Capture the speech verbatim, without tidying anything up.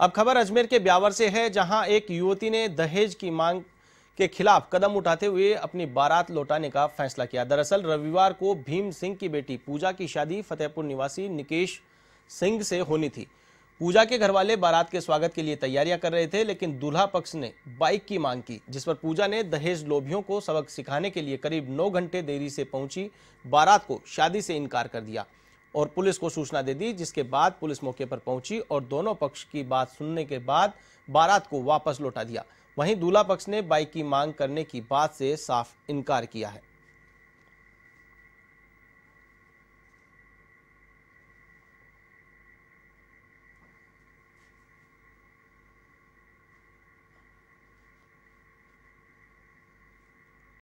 अब खबर अजमेर के ब्यावर से है, जहां एक युवती ने दहेज की मांग के खिलाफ कदम उठाते हुए अपनी बारात लौटाने का फैसला किया। दरअसल रविवार को भीम सिंह की बेटी पूजा की शादी फतेहपुर निवासी निकेश सिंह से होनी थी। पूजा के घरवाले बारात के स्वागत के लिए तैयारियां कर रहे थे, लेकिन दूल्हा पक्ष ने बाइक की मांग की, जिस पर पूजा ने दहेज लोभियों को सबक सिखाने के लिए करीब नौ घंटे देरी से पहुंची बारात को शादी से इनकार कर दिया और पुलिस को सूचना दे दी, जिसके बाद पुलिस मौके पर पहुंची और दोनों पक्ष की बात सुनने के बाद बारात को वापस लौटा दिया। वहीं दूल्हा पक्ष ने बाइक की मांग करने की बात से साफ इनकार किया है।